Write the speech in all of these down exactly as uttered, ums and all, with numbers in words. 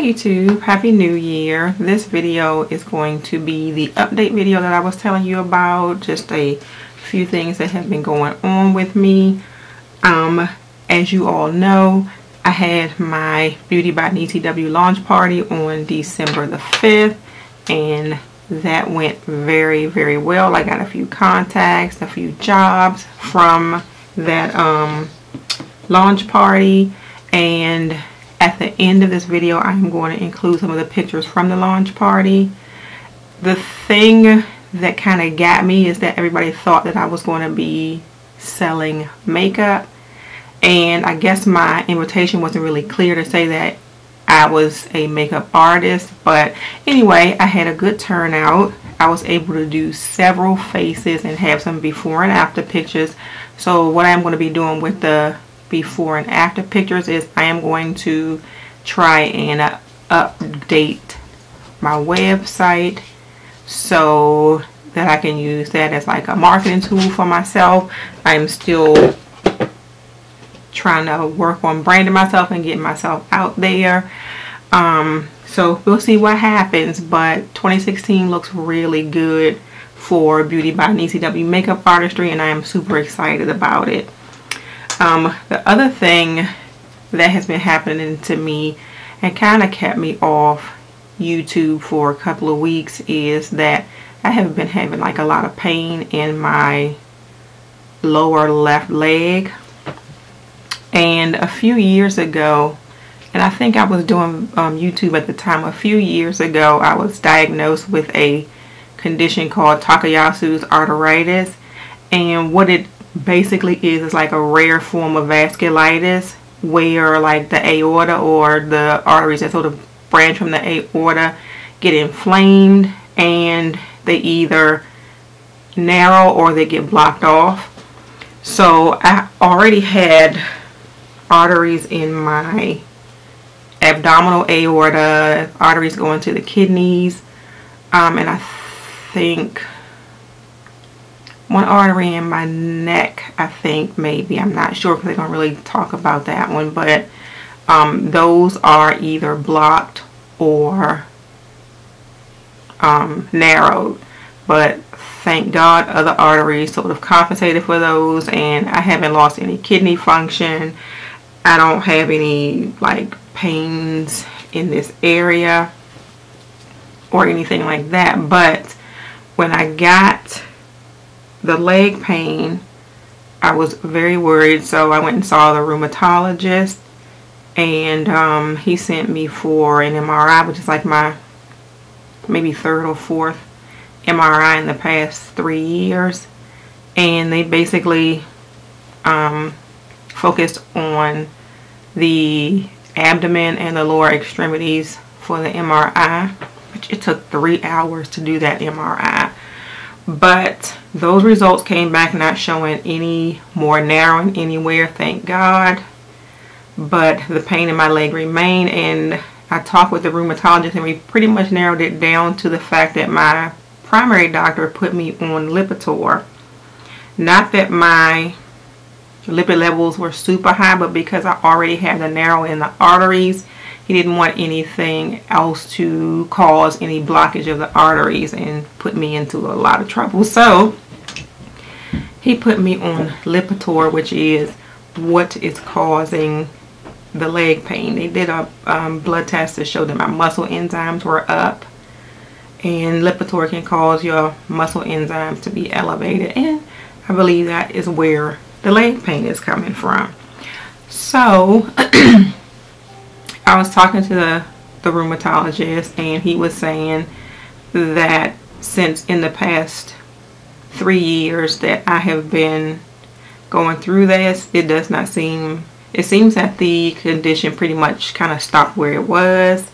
Hi YouTube, happy new year. This video is going to be the update video that I was telling you about, just a few things that have been going on with me. Um, as you all know, I had my Beauty by Niecey W launch party on December the fifth, and that went very, very well. I got a few contacts, a few jobs from that um, launch party, and at the end of this video, I'm going to include some of the pictures from the launch party. The thing that kind of got me is that everybody thought that I was going to be selling makeup. And I guess my invitation wasn't really clear to say that I was a makeup artist. But anyway, I had a good turnout. I was able to do several faces and have some before and after pictures. So what I'm going to be doing with the before and after pictures is I am going to try and uh, update my website so that I can use that as like a marketing tool for myself. I'm still trying to work on branding myself and getting myself out there. Um, so we'll see what happens, but twenty sixteen looks really good for Beauty by Niecey W makeup artistry, and I am super excited about it. Um, the other thing that has been happening to me and kind of kept me off YouTube for a couple of weeks is that I have been having like a lot of pain in my lower left leg. And a few years ago, and I think I was doing um, YouTube at the time, a few years ago I was diagnosed with a condition called Takayasu's Arteritis, and what it basically is it's like a rare form of vasculitis where like the aorta or the arteries that sort of branch from the aorta get inflamed, and they either narrow or they get blocked off. So I already had arteries in my abdominal aorta, arteries going to the kidneys, um, and I think one artery in my neck, I think, maybe. I'm not sure because they don't really talk about that one. But um, those are either blocked or um, narrowed. But thank God other arteries sort of compensated for those. And I haven't lost any kidney function. I don't have any, like, pains in this area or anything like that. But when I got the leg pain, I was very worried, so I went and saw the rheumatologist, and um, he sent me for an M R I, which is like my maybe third or fourth M R I in the past three years, and they basically um, focused on the abdomen and the lower extremities for the M R I, which it took three hours to do that M R I. But those results came back not showing any more narrowing anywhere, thank God. But the pain in my leg remained, and I talked with the rheumatologist, and we pretty much narrowed it down to the fact that my primary doctor put me on Lipitor. Not that my lipid levels were super high, but because I already had the narrow in the arteries, he didn't want anything else to cause any blockage of the arteries and put me into a lot of trouble. So he put me on Lipitor, which is what is causing the leg pain. They did a um, blood test to show that my muscle enzymes were up, and Lipitor can cause your muscle enzymes to be elevated, and I believe that is where the leg pain is coming from. So I was talking to the, the rheumatologist, and he was saying that since in the past three years that I have been going through this, it does not seem, it seems that the condition pretty much kind of stopped where it was,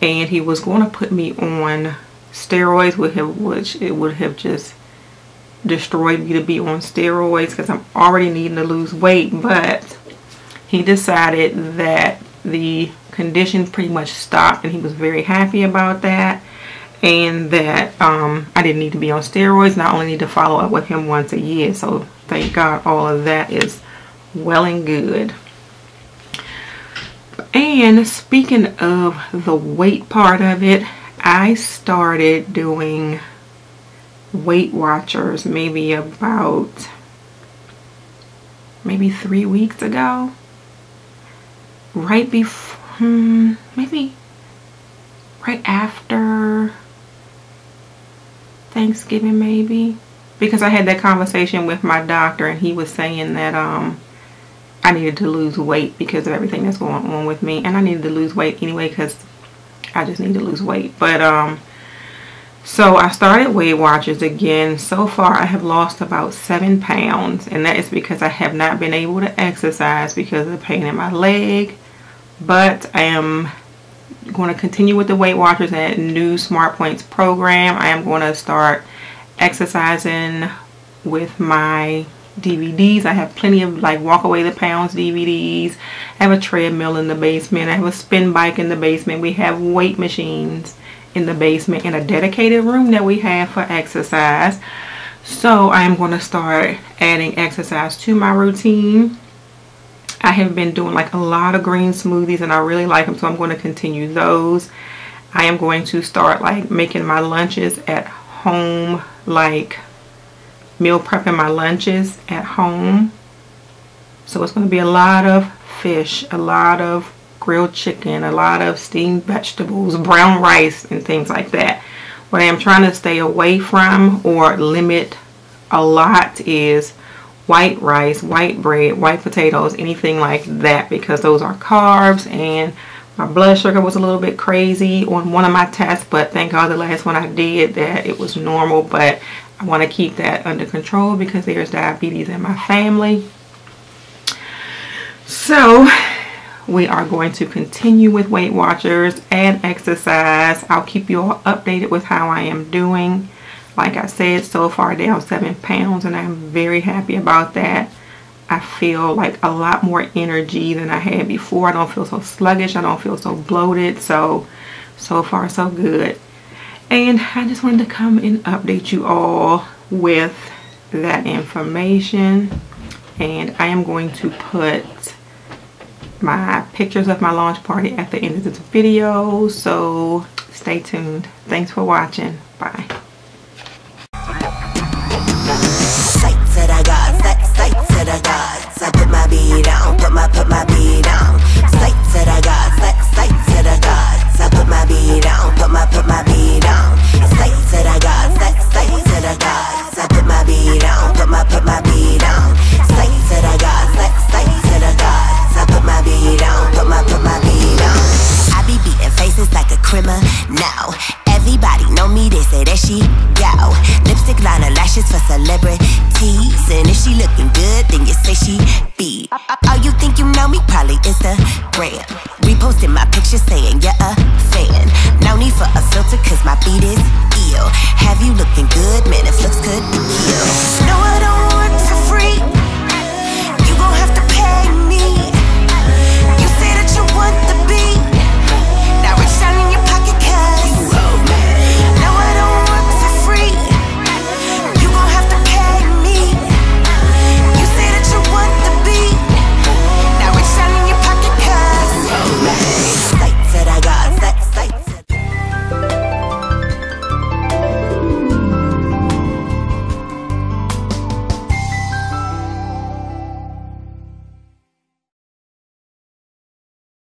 and he was going to put me on steroids, which it would have just destroyed me to be on steroids because I'm already needing to lose weight. But he decided that the condition pretty much stopped, and he was very happy about that, and that um, I didn't need to be on steroids, and I only need to follow up with him once a year. So thank God all of that is well and good. And speaking of the weight part of it, I started doing Weight Watchers maybe about maybe three weeks ago, right before hmm, maybe right after Thanksgiving, maybe, because I had that conversation with my doctor and he was saying that um I needed to lose weight because of everything that's going on with me, and I needed to lose weight anyway because I just need to lose weight. But um so I started Weight Watchers again. So far I have lost about seven pounds, and that is because I have not been able to exercise because of the pain in my leg. But I am going to continue with the Weight Watchers and new Smart Points program. I am going to start exercising with my D V Ds. I have plenty of like Walk Away the Pounds D V Ds. I have a treadmill in the basement. I have a spin bike in the basement. We have weight machines in the basement in a dedicated room that we have for exercise. So I'm going to start adding exercise to my routine. I have been doing like a lot of green smoothies and I really like them, so I'm going to continue those. I am going to start like making my lunches at home, like meal prepping my lunches at home. So it's going to be a lot of fish, a lot of grilled chicken, a lot of steamed vegetables, brown rice, and things like that. What I am trying to stay away from or limit a lot is white rice, white bread, white potatoes, anything like that, because those are carbs. And my blood sugar was a little bit crazy on one of my tests, but thank God the last one I did that it was normal. But I want to keep that under control because there's diabetes in my family. So we are going to continue with Weight Watchers and exercise. I'll keep you all updated with how I am doing. Like I said, so far down seven pounds and I'm very happy about that. I feel like a lot more energy than I had before. I don't feel so sluggish. I don't feel so bloated. So, so far so good. And I just wanted to come and update you all with that information. And I am going to put my pictures of my launch party at the end of this video, so stay tuned. Thanks for watching. Bye. Sight to the gods, sight to the gods. I put my beat on, put my put my beat on. Sight to the gods, sight to the gods. I put my beat on, put my put my beat on. Sight to the gods, sight to the gods. I put my beat on, put my put my beat on. Sight to the gods, sight to the gods. I put my beat on, put my, put my beat on. I be beating faces like a criminal. Everybody know me, they say that she go. Lipstick liner lashes for celebrities. And if she looking good, then you say she be. Oh, you think you know me? Probably Instagram. Reposting my picture saying you're a fan. No need for a filter cause my beat is ill. Have you looking good? Man, if looks could kill. No, I don't